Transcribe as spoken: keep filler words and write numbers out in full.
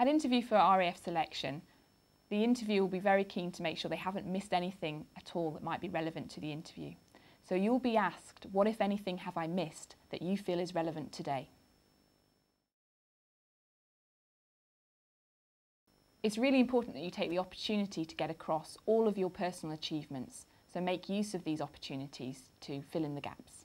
An interview for R A F selection. The interviewer will be very keen to make sure they haven't missed anything at all that might be relevant to the interview. So you'll be asked, what if anything have I missed that you feel is relevant today? It's really important that you take the opportunity to get across all of your personal achievements, so make use of these opportunities to fill in the gaps.